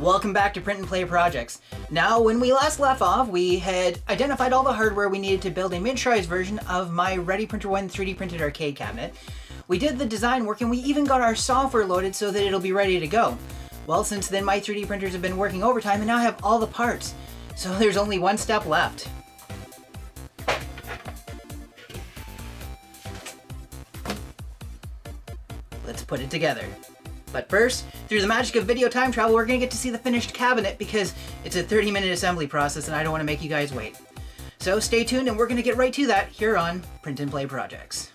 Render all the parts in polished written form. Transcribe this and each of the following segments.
Welcome back to Print 'N Play Projects. Now, when we last left off, we had identified all the hardware we needed to build a miniaturized version of my ReadyPrinter 1 3D printed arcade cabinet. We did the design work and we even got our software loaded so that it'll be ready to go. Well, since then my 3D printers have been working overtime and now I have all the parts. So there's only one step left. Let's put it together. But first, through the magic of video time travel, we're gonna get to see the finished cabinet because it's a 30-minute assembly process and I don't wanna make you guys wait. So stay tuned and we're gonna get right to that here on Print 'N Play Projects.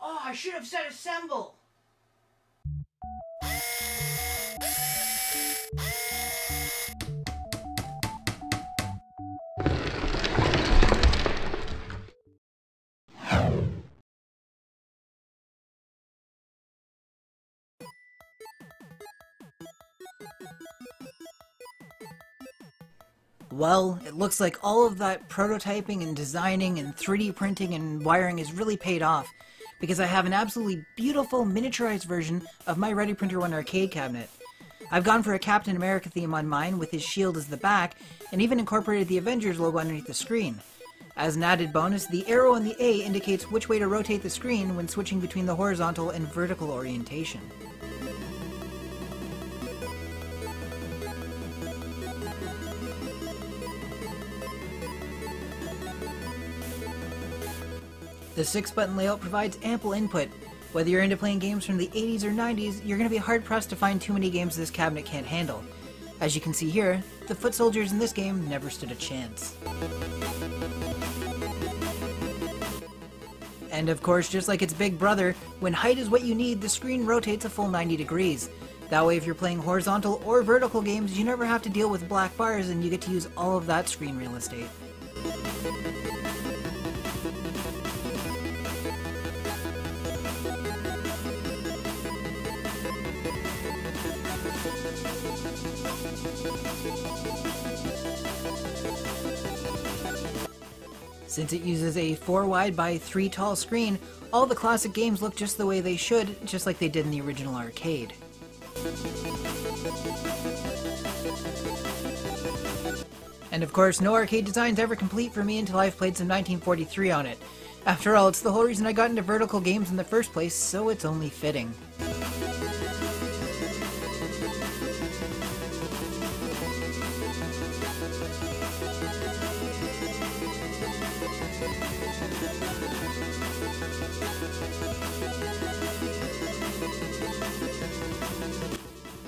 Oh, I should have said assemble. Well, it looks like all of that prototyping and designing and 3D printing and wiring has really paid off, because I have an absolutely beautiful miniaturized version of my ReadyPrinter 1 arcade cabinet. I've gone for a Captain America theme on mine with his shield as the back, and even incorporated the Avengers logo underneath the screen. As an added bonus, the arrow on the A indicates which way to rotate the screen when switching between the horizontal and vertical orientation. The 6-button layout provides ample input. Whether you're into playing games from the 80s or 90s, you're going to be hard-pressed to find too many games this cabinet can't handle. As you can see here, the foot soldiers in this game never stood a chance. And of course, just like its big brother, when height is what you need, the screen rotates a full 90 degrees. That way if you're playing horizontal or vertical games, you never have to deal with black bars and you get to use all of that screen real estate. Since it uses a 4-wide by 3-tall screen, all the classic games look just the way they should, just like they did in the original arcade. And of course, no arcade design's ever complete for me until I've played some 1943 on it. After all, it's the whole reason I got into vertical games in the first place, so it's only fitting.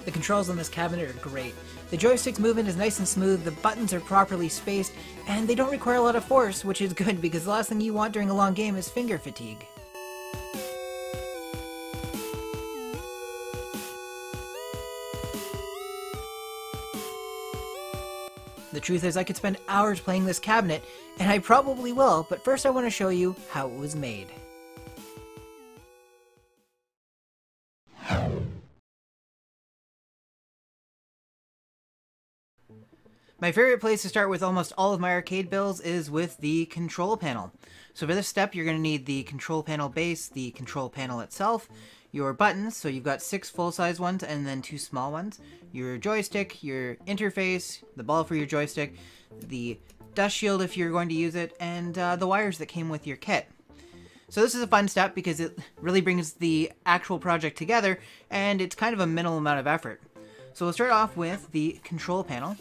The controls on this cabinet are great. The joystick's movement is nice and smooth, the buttons are properly spaced, and they don't require a lot of force, which is good because the last thing you want during a long game is finger fatigue. The truth is I could spend hours playing this cabinet, and I probably will, but first I want to show you how it was made. My favorite place to start with almost all of my arcade builds is with the control panel. So for this step, you're going to need the control panel base, the control panel itself, your buttons, so you've got 6 full-size ones and then 2 small ones, your joystick, your interface, the ball for your joystick, the dust shield if you're going to use it, and the wires that came with your kit. So this is a fun step because it really brings the actual project together, and it's kind of a minimal amount of effort. So we'll start off with the control panel.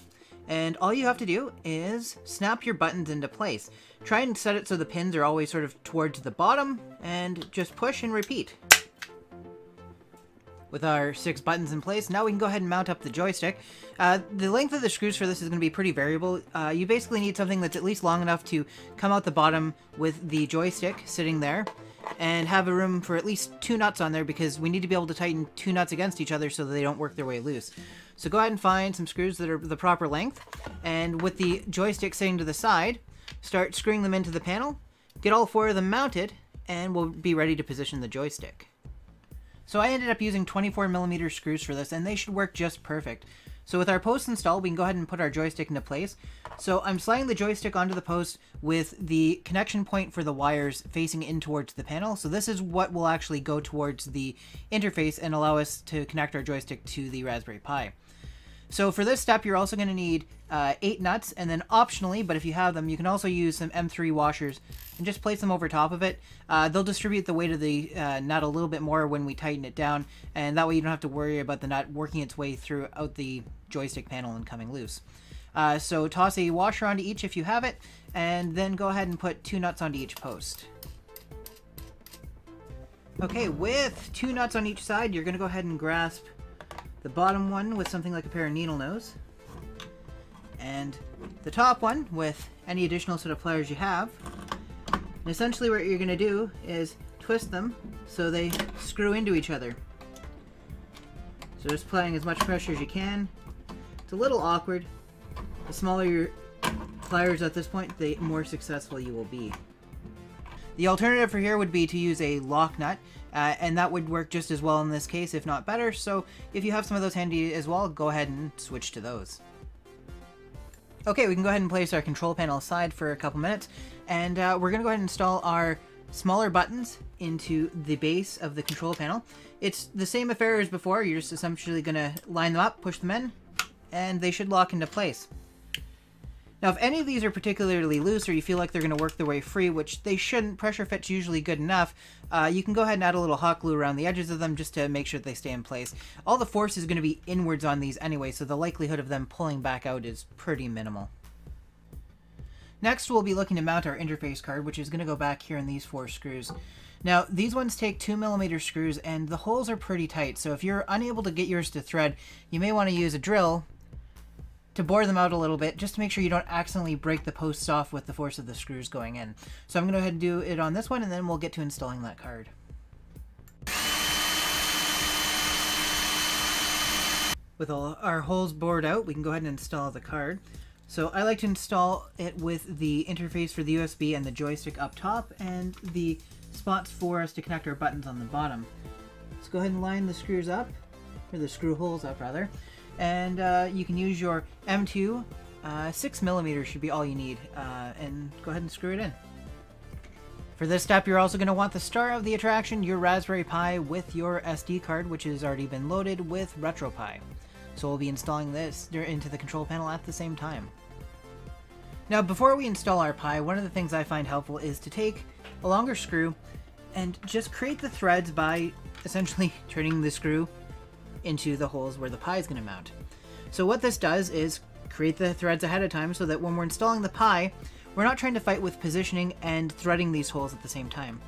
And all you have to do is snap your buttons into place. Try and set it so the pins are always sort of towards the bottom, and just push and repeat. With our 6 buttons in place, now we can go ahead and mount up the joystick. The length of the screws for this is going to be pretty variable. You basically need something that's at least long enough to come out the bottom with the joystick sitting there, and have a room for at least 2 nuts on there because we need to be able to tighten 2 nuts against each other so that they don't work their way loose. So go ahead and find some screws that are the proper length, and with the joystick sitting to the side, start screwing them into the panel, get all 4 of them mounted, and we'll be ready to position the joystick. So I ended up using 24mm screws for this, and they should work just perfect. So with our post installed, we can go ahead and put our joystick into place. So I'm sliding the joystick onto the post with the connection point for the wires facing in towards the panel. So this is what will actually go towards the interface and allow us to connect our joystick to the Raspberry Pi. So for this step, you're also going to need 8 nuts, and then optionally, but if you have them, you can also use some M3 washers and just place them over top of it. They'll distribute the weight of the nut a little bit more when we tighten it down, and that way you don't have to worry about the nut working its way throughout the joystick panel and coming loose. So toss a washer onto each if you have it, and then go ahead and put 2 nuts onto each post. Okay, with 2 nuts on each side, you're going to go ahead and grasp the bottom one with something like a pair of needle nose, and the top one with any additional sort of pliers you have. And essentially what you're going to do is twist them so they screw into each other. So just applying as much pressure as you can. It's a little awkward. The smaller your pliers at this point, the more successful you will be. The alternative for here would be to use a lock nut, and that would work just as well in this case, if not better. So if you have some of those handy as well, go ahead and switch to those. Okay, we can go ahead and place our control panel aside for a couple minutes, and we're going to go ahead and install our smaller buttons into the base of the control panel. It's the same affair as before. You're just essentially going to line them up, push them in, and they should lock into place. Now, if any of these are particularly loose or you feel like they're going to work their way free, which they shouldn't, pressure fit's usually good enough, you can go ahead and add a little hot glue around the edges of them just to make sure that they stay in place. All the force is going to be inwards on these anyway, so the likelihood of them pulling back out is pretty minimal. Next, we'll be looking to mount our interface card, which is going to go back here in these 4 screws. Now, these ones take 2mm screws, and the holes are pretty tight, so if you're unable to get yours to thread, you may want to use a drill to bore them out a little bit, just to make sure you don't accidentally break the posts off with the force of the screws going in. So I'm going to go ahead and do it on this one, and then we'll get to installing that card. With all our holes bored out, we can go ahead and install the card. So I like to install it with the interface for the USB and the joystick up top, and the spots for us to connect our buttons on the bottom. Let's go ahead and line the screws up, or the screw holes up rather. And you can use your M2, 6mm should be all you need, and go ahead and screw it in. For this step, you're also going to want the star of the attraction, your Raspberry Pi with your SD card, which has already been loaded with RetroPie. So we'll be installing this into the control panel at the same time. Now, before we install our Pi, one of the things I find helpful is to take a longer screw and just create the threads by essentially turning the screw into the holes where the Pi is going to mount. So what this does is create the threads ahead of time so that when we're installing the Pi, we're not trying to fight with positioning and threading these holes at the same time.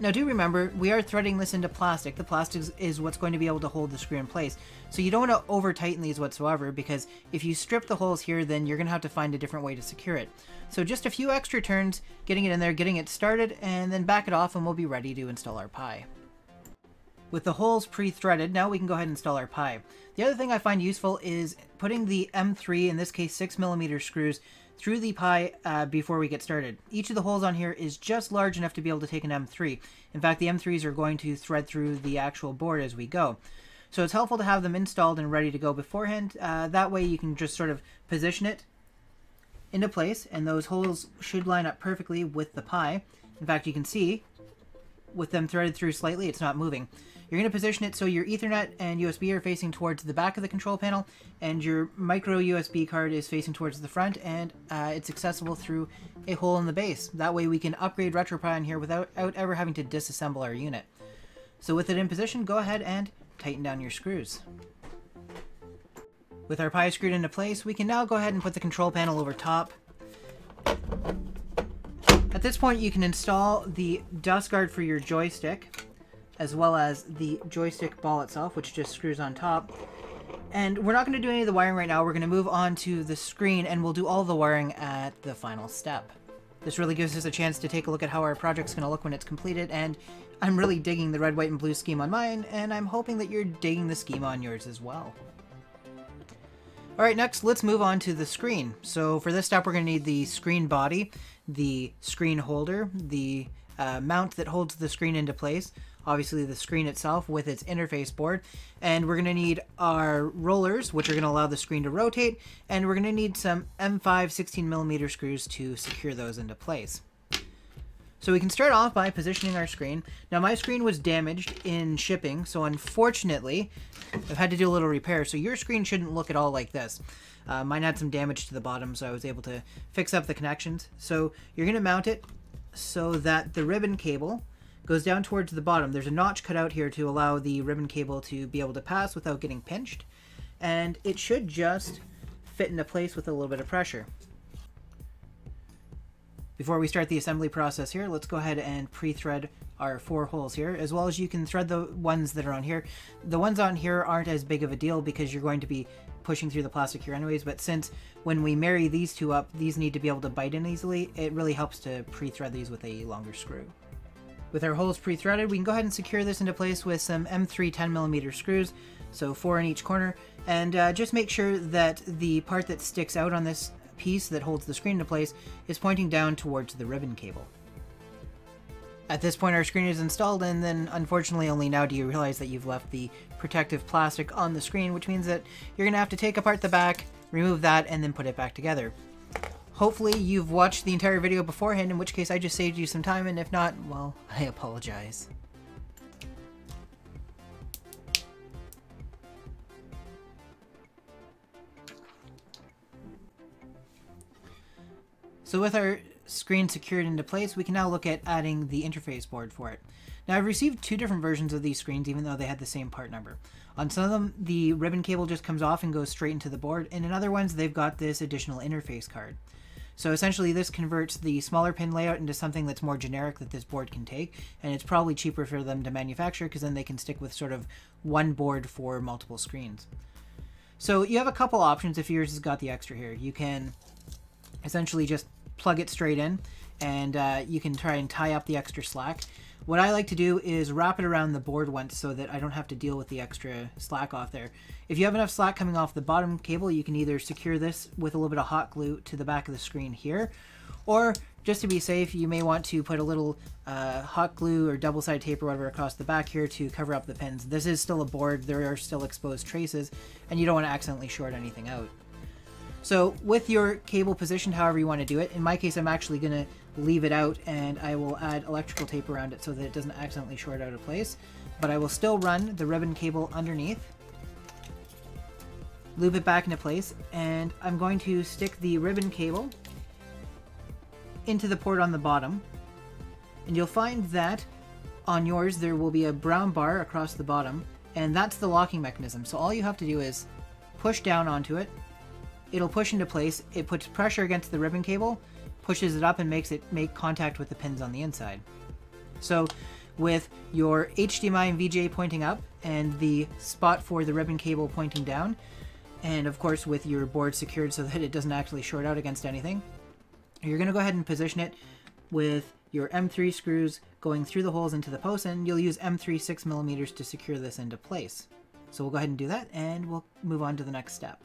Now do remember, we are threading this into plastic. The plastic is what's going to be able to hold the screw in place. So you don't want to over tighten these whatsoever, because if you strip the holes here, then you're going to have to find a different way to secure it. So just a few extra turns, getting it in there, getting it started, and then back it off, and we'll be ready to install our Pi. With the holes pre-threaded, now we can go ahead and install our Pi. The other thing I find useful is putting the M3, in this case 6mm screws, through the Pi before we get started. Each of the holes on here is just large enough to be able to take an M3. In fact, the M3s are going to thread through the actual board as we go. So it's helpful to have them installed and ready to go beforehand. That way you can just sort of position it into place, and those holes should line up perfectly with the Pi. In fact, you can see, with them threaded through slightly, it's not moving. You're going to position it so your Ethernet and USB are facing towards the back of the control panel, and your micro USB card is facing towards the front, and it's accessible through a hole in the base. That way we can upgrade RetroPie in here without ever having to disassemble our unit. So with it in position, go ahead and tighten down your screws. With our Pi screwed into place, we can now go ahead and put the control panel over top. At this point, you can install the dust guard for your joystick, as well as the joystick ball itself, which just screws on top. And we're not going to do any of the wiring right now. We're going to move on to the screen, and we'll do all the wiring at the final step. This really gives us a chance to take a look at how our project's going to look when it's completed, and I'm really digging the red, white, and blue scheme on mine, and I'm hoping that you're digging the scheme on yours as well. Alright, next let's move on to the screen. So for this step, we're going to need the screen body, the screen holder, the mount that holds the screen into place, obviously the screen itself with its interface board, and we're going to need our rollers, which are going to allow the screen to rotate, and we're going to need some M5 16mm screws to secure those into place. So we can start off by positioning our screen. Now my screen was damaged in shipping, so unfortunately I've had to do a little repair, so your screen shouldn't look at all like this. Mine had some damage to the bottom, so I was able to fix up the connections. So you're going to mount it so that the ribbon cable goes down towards the bottom. There's a notch cut out here to allow the ribbon cable to be able to pass without getting pinched, and it should just fit into place with a little bit of pressure. Before we start the assembly process here, let's go ahead and pre-thread our 4 holes here, as well as you can thread the ones that are on here. The ones on here aren't as big of a deal because you're going to be pushing through the plastic here anyways, but since when we marry these two up, these need to be able to bite in easily, it really helps to pre-thread these with a longer screw. With our holes pre-threaded, we can go ahead and secure this into place with some M3 10mm screws, so 4 in each corner, and just make sure that the part that sticks out on this piece that holds the screen into place is pointing down towards the ribbon cable. At this point our screen is installed, and then unfortunately only now do you realize that you've left the protective plastic on the screen, which means that you're going to have to take apart the back, remove that, and then put it back together. Hopefully you've watched the entire video beforehand, in which case I just saved you some time, and if not, well, I apologize. So with our screen secured into place, we can now look at adding the interface board for it. Now I've received 2 different versions of these screens, even though they had the same part number. On some of them, the ribbon cable just comes off and goes straight into the board, and in other ones, they've got this additional interface card. So essentially this converts the smaller pin layout into something that's more generic that this board can take, and it's probably cheaper for them to manufacture because then they can stick with sort of one board for multiple screens. So you have a couple options if yours has got the extra here. You can essentially just plug it straight in, and you can try and tie up the extra slack. What I like to do is wrap it around the board once so that I don't have to deal with the extra slack off there. If you have enough slack coming off the bottom cable, you can either secure this with a little bit of hot glue to the back of the screen here, or just to be safe, you may want to put a little hot glue or double-sided tape or whatever across the back here to cover up the pins. This is still a board, there are still exposed traces, and you don't want to accidentally short anything out. So with your cable positioned however you want to do it, in my case I'm actually going to leave it out, and I will add electrical tape around it so that it doesn't accidentally short out of place, but I will still run the ribbon cable underneath, loop it back into place, and I'm going to stick the ribbon cable into the port on the bottom, and you'll find that on yours there will be a brown bar across the bottom, and that's the locking mechanism. So all you have to do is push down onto it. It'll push into place, it puts pressure against the ribbon cable, pushes it up, and makes it make contact with the pins on the inside. So with your HDMI and VGA pointing up and the spot for the ribbon cable pointing down, and of course with your board secured so that it doesn't actually short out against anything, you're going to go ahead and position it with your M3 screws going through the holes into the posts, and you'll use M3 6mm to secure this into place. So we'll go ahead and do that, and we'll move on to the next step.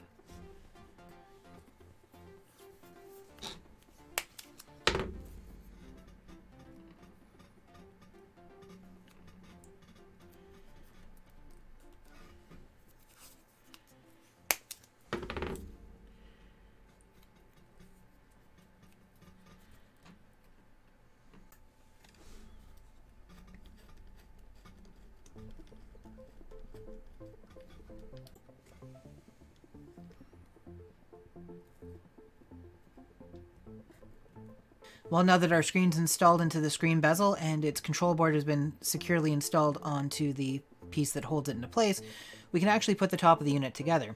Well, now that our screen's installed into the screen bezel and its control board has been securely installed onto the piece that holds it into place, we can actually put the top of the unit together.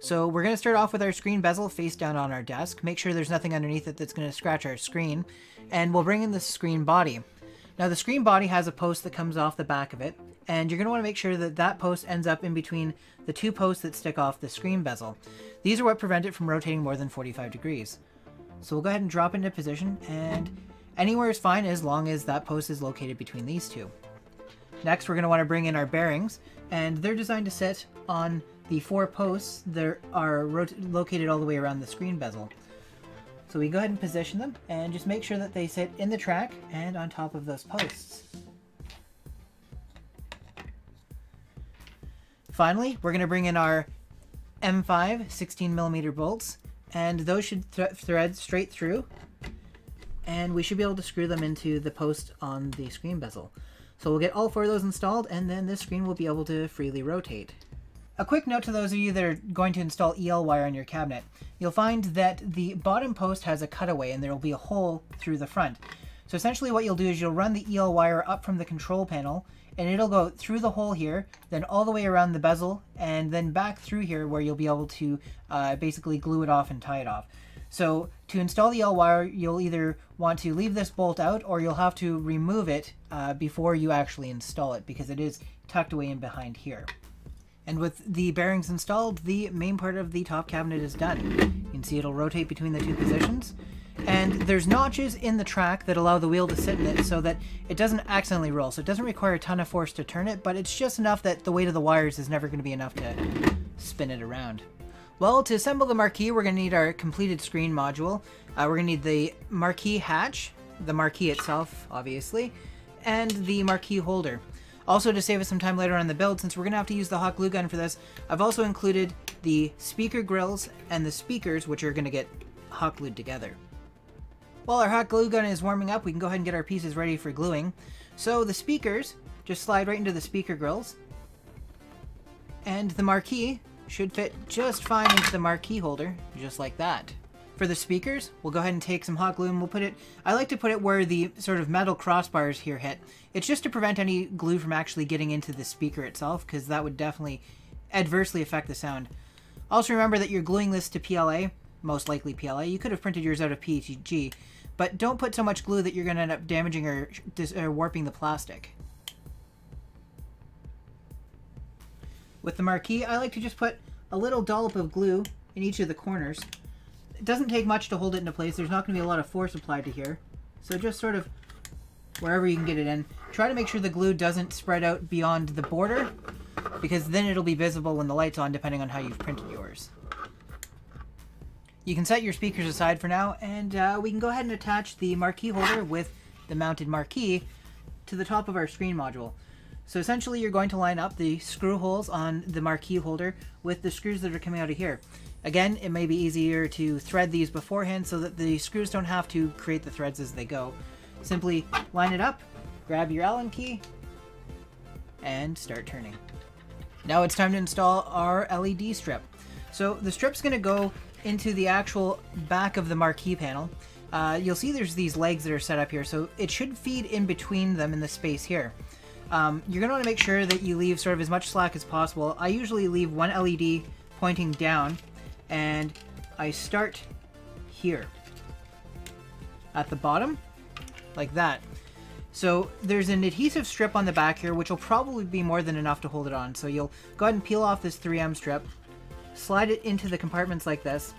So we're going to start off with our screen bezel face down on our desk, make sure there's nothing underneath it that's going to scratch our screen, and we'll bring in the screen body. Now the screen body has a post that comes off the back of it, and you're going to want to make sure that that post ends up in between the 2 posts that stick off the screen bezel. These are what prevent it from rotating more than 45 degrees. So we'll go ahead and drop into position, and anywhere is fine as long as that post is located between these 2. Next, we're going to want to bring in our bearings, and they're designed to sit on the 4 posts that are located all the way around the screen bezel. So we go ahead and position them and just make sure that they sit in the track and on top of those posts. Finally, we're going to bring in our M5 16mm bolts, and those should thread straight through, and we should be able to screw them into the post on the screen bezel. So we'll get all four of those installed, and then this screen will be able to freely rotate. A quick note to those of you that are going to install EL wire on your cabinet. You'll find that the bottom post has a cutaway and there will be a hole through the front. So essentially what you'll do is you'll run the EL wire up from the control panel, and it'll go through the hole here, then all the way around the bezel, and then back through here where you'll be able to basically glue it off and tie it off. So to install the EL wire, you'll either want to leave this bolt out or you'll have to remove it before you actually install it, because it is tucked away in behind here. And with the bearings installed, the main part of the top cabinet is done. You can see it'll rotate between the two positions. And there's notches in the track that allow the wheel to sit in it so that it doesn't accidentally roll. So it doesn't require a ton of force to turn it, but it's just enough that the weight of the wires is never going to be enough to spin it around. Well, to assemble the marquee, we're going to need our completed screen module. We're going to need the marquee hatch, the marquee itself, obviously, and the marquee holder. Also, to save us some time later on in the build, since we're going to have to use the hot glue gun for this, I've also included the speaker grills and the speakers, which are going to get hot glued together. While our hot glue gun is warming up, we can go ahead and get our pieces ready for gluing. So the speakers just slide right into the speaker grills, and the marquee should fit just fine into the marquee holder, just like that. For the speakers, we'll go ahead and take some hot glue and we'll put it, I like to put it where the sort of metal crossbars here hit. It's just to prevent any glue from actually getting into the speaker itself, because that would definitely adversely affect the sound. Also remember that you're gluing this to PLA, most likely PLA. You could have printed yours out of PETG, but don't put so much glue that you're going to end up damaging or warping the plastic. With the marquee, I like to just put a little dollop of glue in each of the corners. It doesn't take much to hold it into place. There's not going to be a lot of force applied to here. So just sort of wherever you can get it in. Try to make sure the glue doesn't spread out beyond the border, because then it'll be visible when the light's on, depending on how you've printed yours. You can set your speakers aside for now, and we can go ahead and attach the marquee holder with the mounted marquee to the top of our screen module. So essentially you're going to line up the screw holes on the marquee holder with the screws that are coming out of here. Again, it may be easier to thread these beforehand so that the screws don't have to create the threads as they go. Simply line it up, grab your Allen key, and start turning. Now it's time to install our LED strip. So the strip's going to go into the actual back of the marquee panel. You'll see there's these legs that are set up here, so it should feed in between them in the space here. You're going to want to make sure that you leave sort of as much slack as possible. I usually leave one LED pointing down, and I start here at the bottom, like that. So there's an adhesive strip on the back here, which will probably be more than enough to hold it on. So you'll go ahead and peel off this 3M strip, slide it into the compartments like this,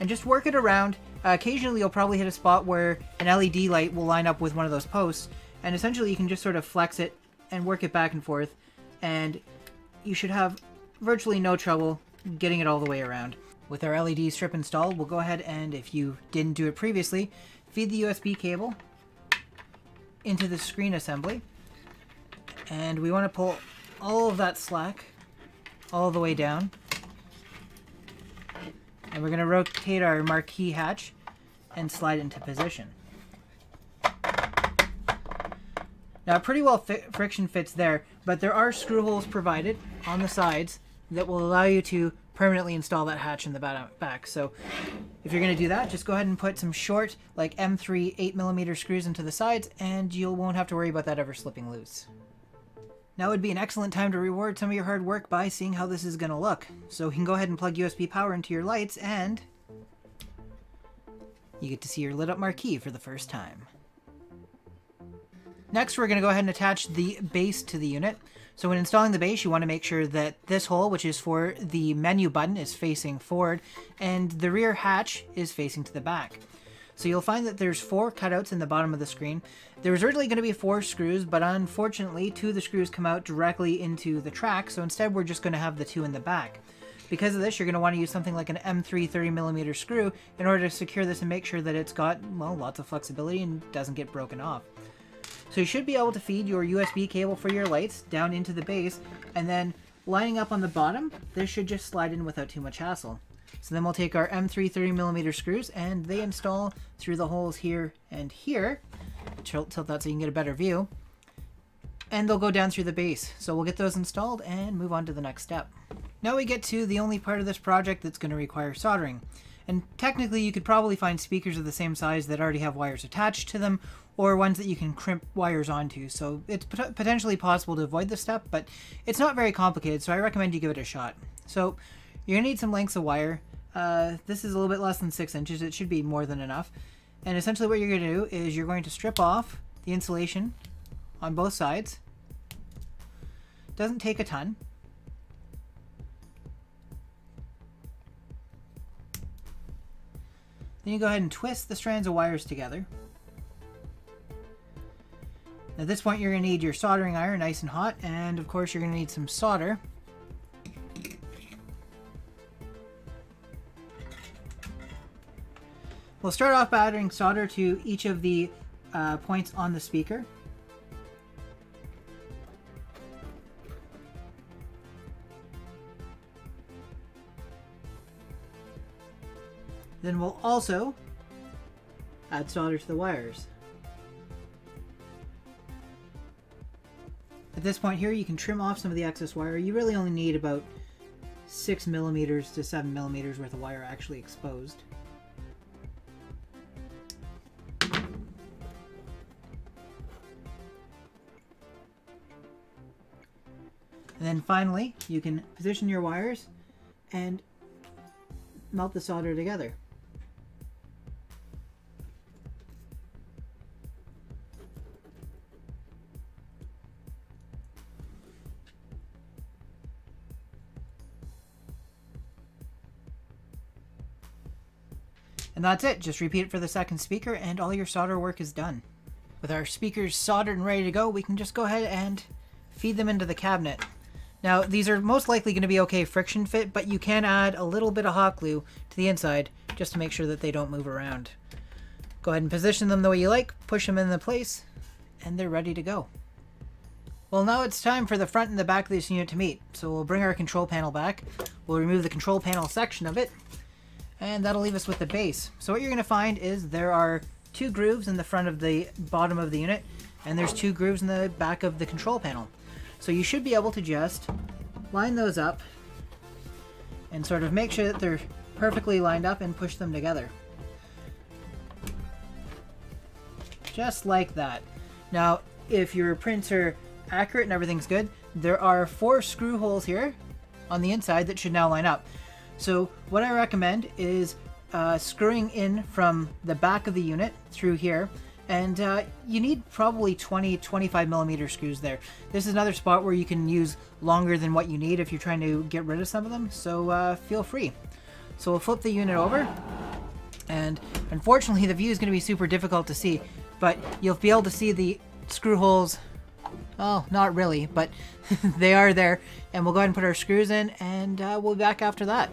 and just work it around. Occasionally you'll probably hit a spot where an LED light will line up with one of those posts, and essentially you can just sort of flex it and work it back and forth, and you should have virtually no trouble getting it all the way around. With our LED strip installed, we'll go ahead and, if you didn't do it previously, feed the USB cable into the screen assembly, and we want to pull all of that slack all the way down, and we're going to rotate our marquee hatch and slide it into position. Now pretty well friction fits there, but there are screw holes provided on the sides that will allow you to permanently install that hatch in the back. So if you're going to do that, just go ahead and put some short, like M3 8mm screws into the sides, and you won't have to worry about that ever slipping loose. Now would be an excellent time to reward some of your hard work by seeing how this is going to look. So you can go ahead and plug USB power into your lights, and you get to see your lit up marquee for the first time. Next, we're going to go ahead and attach the base to the unit. So when installing the base, you want to make sure that this hole, which is for the menu button, is facing forward, and the rear hatch is facing to the back. So you'll find that there's four cutouts in the bottom of the screen. There was originally going to be four screws, but unfortunately, two of the screws come out directly into the track, so instead we're just going to have the two in the back. Because of this, you're going to want to use something like an M3 30mm screw in order to secure this and make sure that it's got, well, lots of flexibility and doesn't get broken off. So you should be able to feed your USB cable for your lights down into the base, and then lining up on the bottom, this should just slide in without too much hassle. So then we'll take our M3 30mm screws, and they install through the holes here and here. Tilt that so you can get a better view. And they'll go down through the base. So we'll get those installed and move on to the next step. Now we get to the only part of this project that's going to require soldering. And technically you could probably find speakers of the same size that already have wires attached to them, or ones that you can crimp wires onto. So it's potentially possible to avoid this step, but it's not very complicated, so I recommend you give it a shot. So you're going to need some lengths of wire. This is a little bit less than 6 inches. It should be more than enough. And essentially what you're going to do is you're going to strip off the insulation on both sides. Doesn't take a ton. Then you go ahead and twist the strands of wires together. At this point you're going to need your soldering iron nice and hot, and of course you're going to need some solder. We'll start off by adding solder to each of the points on the speaker. Then we'll also add solder to the wires. At this point here, you can trim off some of the excess wire. You really only need about 6 millimeters to 7 millimeters worth of wire actually exposed. And then finally, you can position your wires and melt the solder together. And that's it. Just repeat it for the second speaker and all your solder work is done. With our speakers soldered and ready to go, we can just go ahead and feed them into the cabinet. Now, these are most likely going to be okay friction fit, but you can add a little bit of hot glue to the inside just to make sure that they don't move around. Go ahead and position them the way you like, push them into place, and they're ready to go. Well, now it's time for the front and the back of this unit to meet. So we'll bring our control panel back. We'll remove the control panel section of it, and that'll leave us with the base. So what you're going to find is there are 2 grooves in the front of the bottom of the unit, and there's 2 grooves in the back of the control panel. So you should be able to just line those up and sort of make sure that they're perfectly lined up and push them together. Just like that. Now, if your prints are accurate and everything's good, there are 4 screw holes here on the inside that should now line up. So what I recommend is screwing in from the back of the unit through here. And you need probably 20-25mm screws there. This is another spot where you can use longer than what you need if you're trying to get rid of some of them, so feel free. So we'll flip the unit over, and unfortunately the view is going to be super difficult to see, but you'll be able to see the screw holes. Well, not really, but they are there, and we'll go ahead and put our screws in, and we'll be back after that.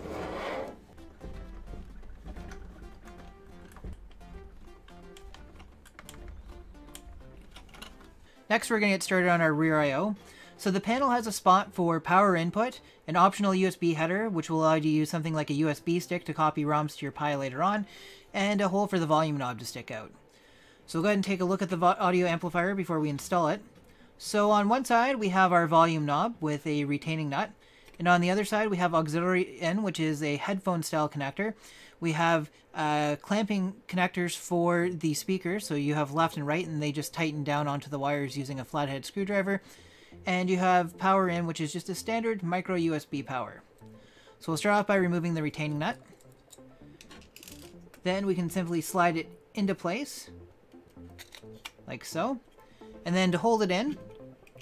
Next, we're going to get started on our rear I/O. So the panel has a spot for power input, an optional USB header, which will allow you to use something like a USB stick to copy ROMs to your Pi later on, and a hole for the volume knob to stick out. So we'll go ahead and take a look at the audio amplifier before we install it. So on one side, we have our volume knob with a retaining nut, and on the other side, we have auxiliary in, which is a headphone-style connector. We have clamping connectors for the speakers, so you have left and right, and they just tighten down onto the wires using a flathead screwdriver. And you have power in, which is just a standard micro USB power. So we'll start off by removing the retaining nut. Then we can simply slide it into place, like so. And then to hold it in,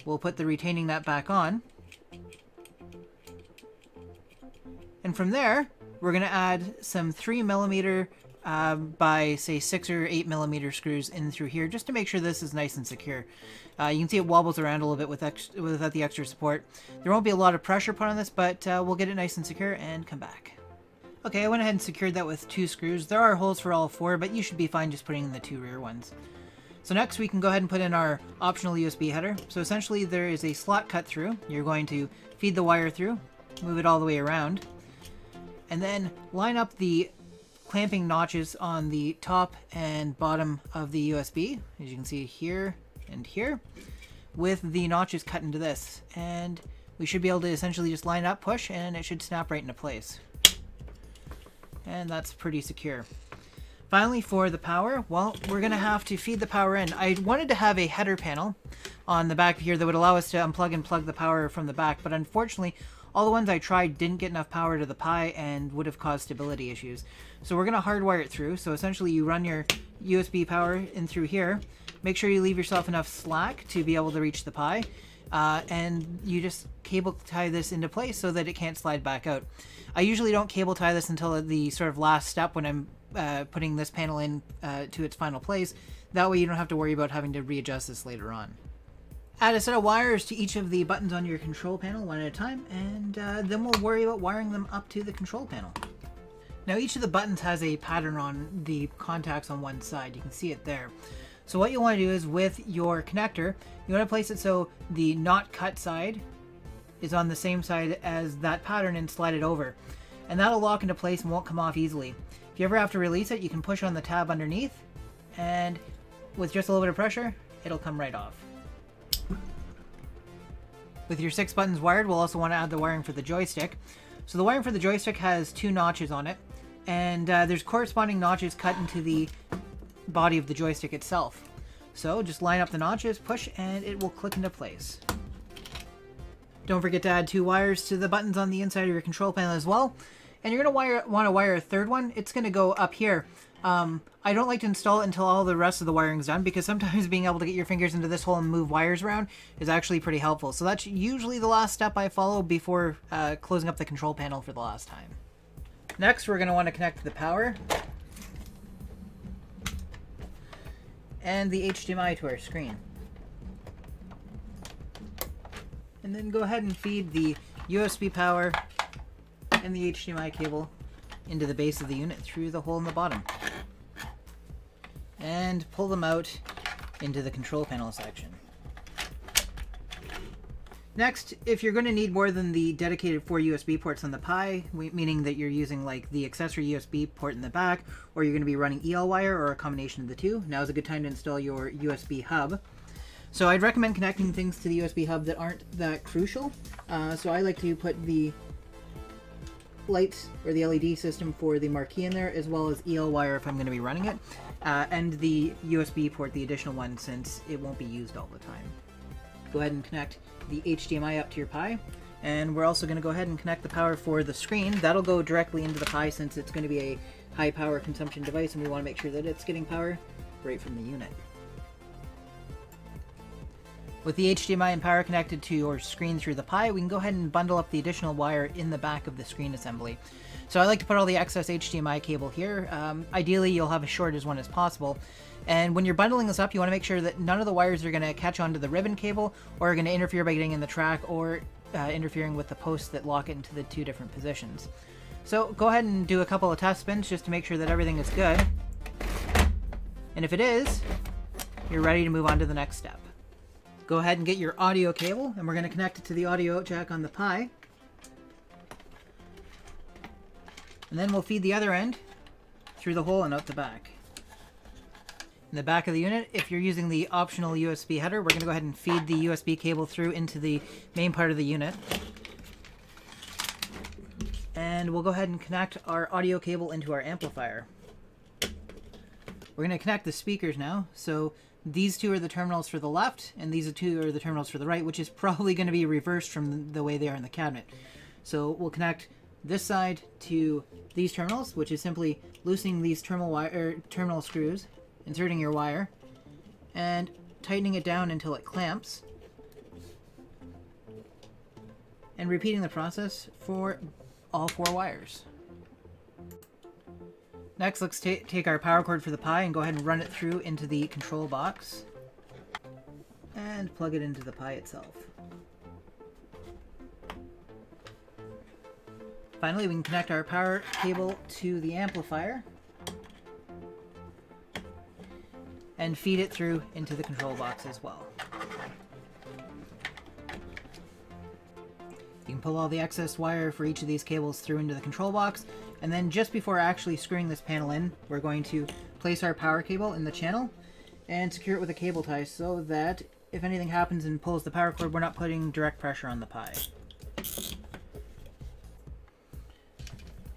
we'll put the retaining nut back on. And from there, we're going to add some 3mm by say 6 or 8 millimeter screws in through here, just to make sure this is nice and secure. You can see it wobbles around a little bit without the extra support. There won't be a lot of pressure put on this, but we'll get it nice and secure and come back. Okay, I went ahead and secured that with 2 screws. There are holes for all 4, but you should be fine just putting in the 2 rear ones. So next we can go ahead and put in our optional USB header. So essentially there is a slot cut through. You're going to feed the wire through, move it all the way around, and then line up the clamping notches on the top and bottom of the USB, as you can see here and here, with the notches cut into this. And we should be able to essentially just line up, push, and it should snap right into place. And that's pretty secure. Finally, for the power, well, we're going to have to feed the power in. I wanted to have a header panel on the back here that would allow us to unplug and plug the power from the back, but unfortunately, all the ones I tried didn't get enough power to the Pi and would have caused stability issues. So we're going to hardwire it through. So essentially, you run your USB power in through here. Make sure you leave yourself enough slack to be able to reach the Pi. And you just cable tie this into place so that it can't slide back out. I usually don't cable tie this until the sort of last step when I'm putting this panel in to its final place. That way you don't have to worry about having to readjust this later on. Add a set of wires to each of the buttons on your control panel one at a time, and then we'll worry about wiring them up to the control panel. Now each of the buttons has a pattern on the contacts on one side. You can see it there. So what you want to do is with your connector, you want to place it so the not cut side is on the same side as that pattern and slide it over. And that'll lock into place and won't come off easily. If you ever have to release it, you can push on the tab underneath, and with just a little bit of pressure, it'll come right off. With your 6 buttons wired, we'll also want to add the wiring for the joystick. So the wiring for the joystick has 2 notches on it, and there's corresponding notches cut into the body of the joystick itself. So just line up the notches, push, and it will click into place. Don't forget to add 2 wires to the buttons on the inside of your control panel as well. And you're going to want to wire a 3rd one. It's going to go up here. I don't like to install it until all the rest of the wiring is done, because sometimes being able to get your fingers into this hole and move wires around is actually pretty helpful. So that's usually the last step I follow before closing up the control panel for the last time. Next, we're going to want to connect the power and the HDMI to our screen. And then go ahead and feed the USB power and the HDMI cable into the base of the unit through the hole in the bottom. And pull them out into the control panel section. Next, if you're going to need more than the dedicated 4 USB ports on the Pi, meaning that you're using like the accessory USB port in the back, or you're going to be running EL wire or a combination of the 2, now is a good time to install your USB hub. So I'd recommend connecting things to the USB hub that aren't that crucial. So I like to put the lights or the LED system for the marquee in there, as well as EL wire if I'm going to be running it, and the USB port, the additional one, since it won't be used all the time. Go ahead and connect the HDMI up to your Pi, and we're also going to go ahead and connect the power for the screen. That'll go directly into the Pi, since it's going to be a high power consumption device and we want to make sure that it's getting power right from the unit. With the HDMI and power connected to your screen through the Pi, we can go ahead and bundle up the additional wire in the back of the screen assembly. So I like to put all the excess HDMI cable here. Ideally, you'll have as short as one as possible. And when you're bundling this up, you want to make sure that none of the wires are going to catch onto the ribbon cable or are going to interfere by getting in the track or interfering with the posts that lock it into the 2 different positions. So go ahead and do a couple of test spins just to make sure that everything is good. And if it is, you're ready to move on to the next step. Go ahead and get your audio cable, and we're going to connect it to the audio jack on the Pi. And then we'll feed the other end through the hole and out the back. In the back of the unit, if you're using the optional USB header, we're going to go ahead and feed the USB cable through into the main part of the unit. And we'll go ahead and connect our audio cable into our amplifier. We're going to connect the speakers now, so these 2 are the terminals for the left, and these 2 are the terminals for the right, which is probably going to be reversed from the way they are in the cabinet. So we'll connect this side to these terminals, which is simply loosening these terminal screws, inserting your wire, and tightening it down until it clamps, and repeating the process for all 4 wires. Next, let's take our power cord for the Pi and go ahead and run it through into the control box. And plug it into the Pi itself. Finally, we can connect our power cable to the amplifier and feed it through into the control box as well. You can pull all the excess wire for each of these cables through into the control box, and then just before actually screwing this panel in, we're going to place our power cable in the channel and secure it with a cable tie so that if anything happens and pulls the power cord, we're not putting direct pressure on the Pi.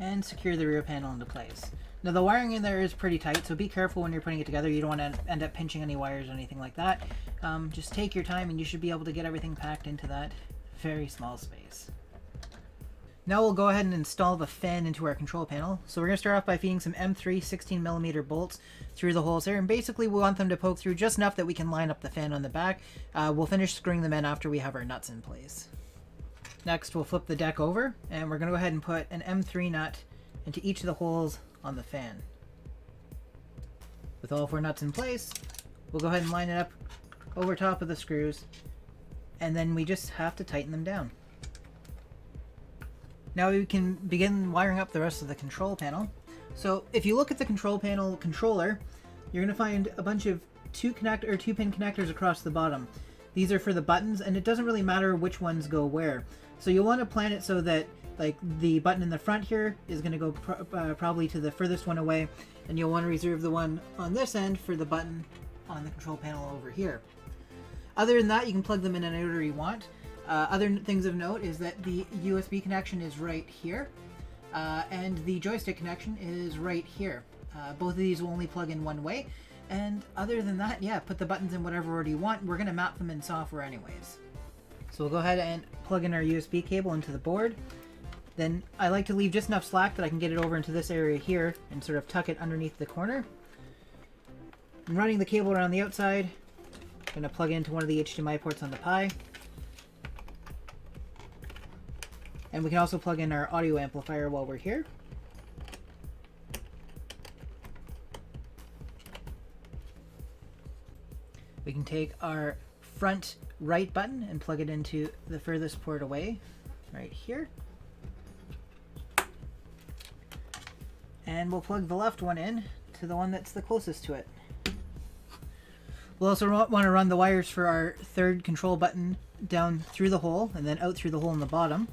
And secure the rear panel into place. Now the wiring in there is pretty tight, so be careful when you're putting it together. You don't want to end up pinching any wires or anything like that. Just take your time and you should be able to get everything packed into that very small space. Now we'll go ahead and install the fan into our control panel. So we're going to start off by feeding some M3 16mm bolts through the holes here, and basically we want them to poke through just enough that we can line up the fan on the back. We'll finish screwing them in after we have our nuts in place. Next, we'll flip the deck over and we're going to go ahead and put an M3 nut into each of the holes on the fan. With all four nuts in place, we'll go ahead and line it up over top of the screws, and then we just have to tighten them down. Now we can begin wiring up the rest of the control panel. So if you look at the control panel controller, you're going to find a bunch of two pin connectors across the bottom. These are for the buttons, and it doesn't really matter which ones go where. So you'll want to plan it so that like the button in the front here is going to go probably to the furthest one away, and you'll want to reserve the one on this end for the button on the control panel over here. Other than that, you can plug them in any order you want. Other things of note is that the USB connection is right here, and the joystick connection is right here. Both of these will only plug in one way, and other than that, yeah, put the buttons in whatever order you want. We're going to map them in software anyways. So we'll go ahead and plug in our USB cable into the board. Then I like to leave just enough slack that I can get it over into this area here and sort of tuck it underneath the corner. I'm running the cable around the outside. I'm going to plug into one of the HDMI ports on the Pi. And we can also plug in our audio amplifier while we're here. We can take our front right button and plug it into the furthest port away, right here. And we'll plug the left one in to the one that's the closest to it. We'll also want to run the wires for our third control button down through the hole and then out through the hole in the bottom.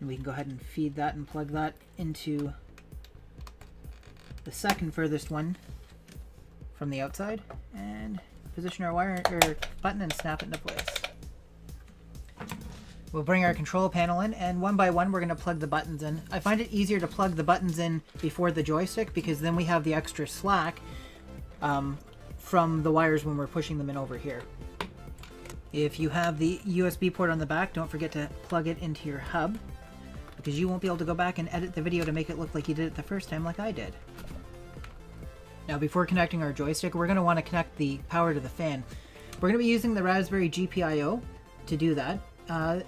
And we can go ahead and feed that and plug that into the second furthest one from the outside and position our wire or button and snap it into place. We'll bring our control panel in, and one by one we're going to plug the buttons in. I find it easier to plug the buttons in before the joystick because then we have the extra slack from the wires when we're pushing them in over here. If you have the USB port on the back, don't forget to plug it into your hub, because you won't be able to go back and edit the video to make it look like you did it the first time like I did. Now before connecting our joystick, we're going to want to connect the power to the fan. We're going to be using the Raspberry GPIO to do that.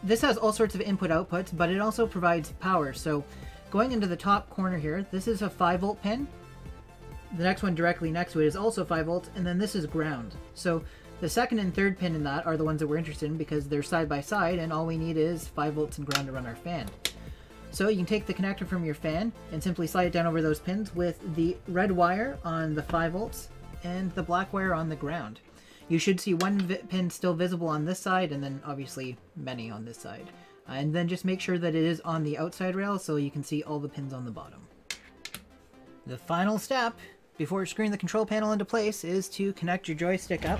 This has all sorts of input outputs, but it also provides power. So going into the top corner here, this is a 5-volt pin. The next one directly next to it is also 5 volts, and then this is ground. So the second and third pin in that are the ones that we're interested in because they're side by side, and all we need is 5 volts and ground to run our fan. So you can take the connector from your fan and simply slide it down over those pins with the red wire on the 5 volts and the black wire on the ground. You should see one pin still visible on this side, and then obviously many on this side. And then just make sure that it is on the outside rail so you can see all the pins on the bottom. The final step before screwing the control panel into place is to connect your joystick up.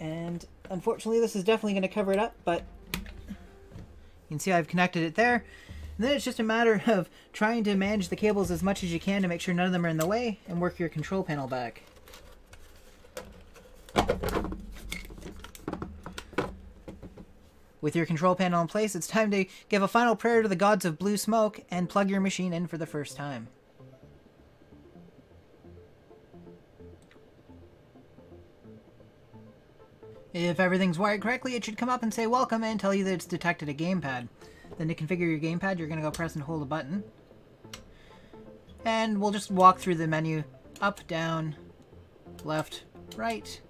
And unfortunately this is definitely going to cover it up, but you can see I've connected it there. And then it's just a matter of trying to manage the cables as much as you can to make sure none of them are in the way and work your control panel back. With your control panel in place, it's time to give a final prayer to the gods of blue smoke and plug your machine in for the first time. If everything's wired correctly, it should come up and say welcome and tell you that it's detected a gamepad. Then to configure your gamepad, you're going to go press and hold a button. and we'll just walk through the menu. Up, down, left, right,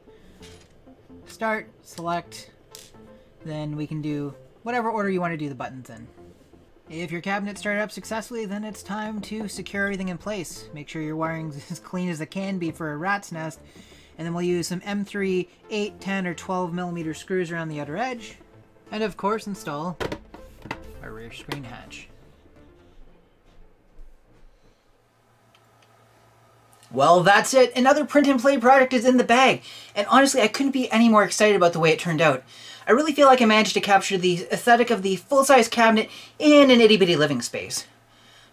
start, select, then we can do whatever order you want to do the buttons in. If your cabinet started up successfully, then it's time to secure everything in place. Make sure your wiring's as clean as it can be for a rat's nest, and then we'll use some M3 8, 10, or 12 millimeter screws around the outer edge, and of course install our rear screen hatch. Well, that's it. Another Print 'N Play product is in the bag, and honestly, I couldn't be any more excited about the way it turned out. I really feel like I managed to capture the aesthetic of the full-size cabinet in an itty-bitty living space.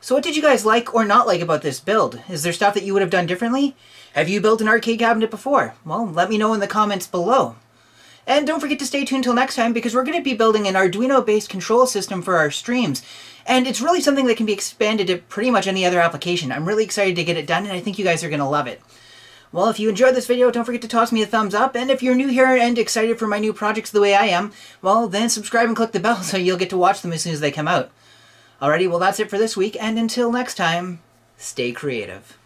So what did you guys like or not like about this build? Is there stuff that you would have done differently? Have you built an arcade cabinet before? Well, let me know in the comments below. And don't forget to stay tuned till next time, because we're going to be building an Arduino-based control system for our streams. And it's really something that can be expanded to pretty much any other application. I'm really excited to get it done, and I think you guys are going to love it. Well, if you enjoyed this video, don't forget to toss me a thumbs up. And if you're new here and excited for my new projects the way I am, well, then subscribe and click the bell so you'll get to watch them as soon as they come out. Alrighty, well that's it for this week, and until next time, stay creative.